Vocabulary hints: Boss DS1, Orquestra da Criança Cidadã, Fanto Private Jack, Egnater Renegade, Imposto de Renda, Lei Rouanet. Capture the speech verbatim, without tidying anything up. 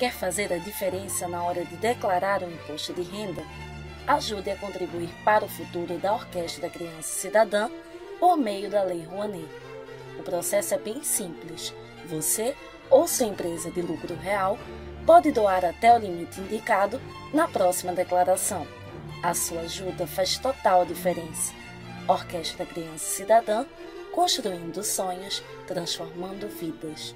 quer fazer a diferença na hora de declarar o imposto de renda, ajude a contribuir para o futuro da Orquestra da Criança Cidadã por meio da Lei Rouanet. O processo é bem simples. Você ou sua empresa de lucro real pode doar até o limite indicado na próxima declaração. A sua ajuda faz total diferença. Orquestra da Criança Cidadã, construindo sonhos, transformando vidas.